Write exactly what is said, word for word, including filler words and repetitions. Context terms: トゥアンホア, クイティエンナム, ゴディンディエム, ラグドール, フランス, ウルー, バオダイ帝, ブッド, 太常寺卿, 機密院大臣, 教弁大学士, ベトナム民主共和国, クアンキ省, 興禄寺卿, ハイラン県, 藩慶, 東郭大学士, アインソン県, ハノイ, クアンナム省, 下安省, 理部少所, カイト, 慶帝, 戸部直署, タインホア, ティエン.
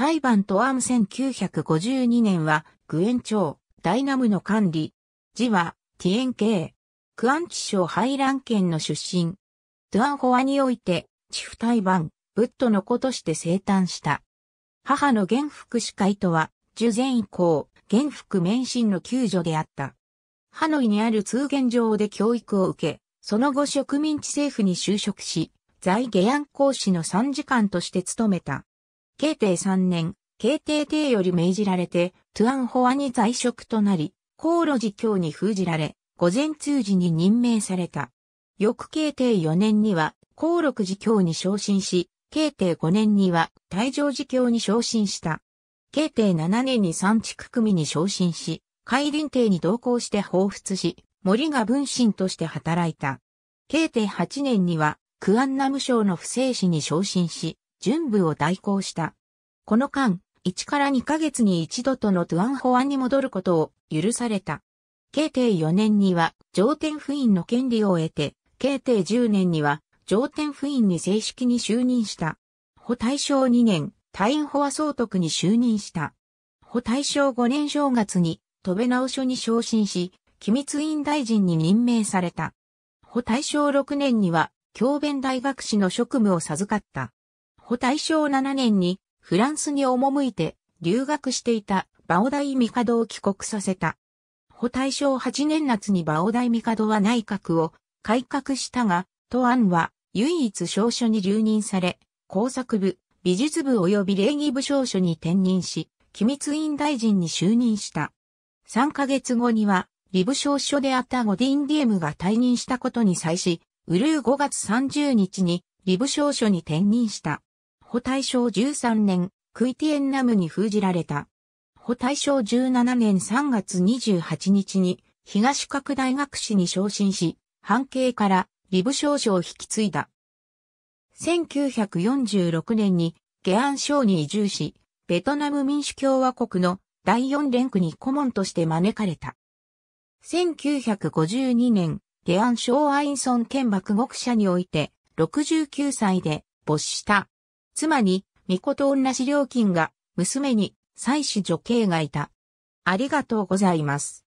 タイバントアームせんきゅうひゃくごじゅうにねんは、グエン朝、ダイナムの管理。字は、ティエン系。クアンキ省ハイラン県の出身。トゥアンホアにおいて、チフタイバン、ブッドの子として生誕した。母の元福氏カイトは、従前以降、元福免震の救助であった。ハノイにある通言場で教育を受け、その後植民地政府に就職し、在下安公使の参事官として務めた。慶帝さんねん、慶帝帝より命じられて、トゥアンホアに在職となり、興路寺卿に封じられ、午前通時に任命された。翌慶帝よねんには、興禄寺卿に昇進し、慶帝ごねんには、太常寺卿に昇進した。慶帝ななねんに三竹組に昇進し、海林帝に同行して彷彿し、森が分身として働いた。慶帝はちねんには、クアンナム省の不正使に昇進し、準部を代行した。この間、いちからにかげつに一度とのトゥアンホアに戻ることを許された。慶帝よねんには、上天府院の権利を得て、慶帝じゅうねんには、上天府院に正式に就任した。保大正にねん、タインホア総督に就任した。保大正ごねん正月に、戸部直署に昇進し、機密院大臣に任命された。保大正ろくねんには、教弁大学士の職務を授かった。保大正ななねんに、フランスに赴いて、留学していた、バオダイ帝を帰国させた。保大正はちねん夏にバオダイ帝は内閣を改革したが、トゥアンは唯一少所に留任され、工作部、美術部及び礼儀部少所に転任し、機密院大臣に就任した。さんかげつごには、理部少所であったゴディンディエムが退任したことに際し、ウルーごがつさんじゅうにちに理部少所に転任した。保大正じゅうさんねん、クイティエンナムに封じられた。保大正じゅうななねんさんがつにじゅうはちにちに東郭大学士に昇進し、藩慶から理部少所を引き継いだ。せんきゅうひゃくよんじゅうろくねんに下安省に移住し、ベトナム民主共和国のだいよん連区に顧問として招かれた。せんきゅうひゃくごじゅうにねん、下安省アインソン県幕獄舎において、ろくじゅうきゅうさいで没した。妻に、命女料金が、娘に、妻子女系がいた。ありがとうございます。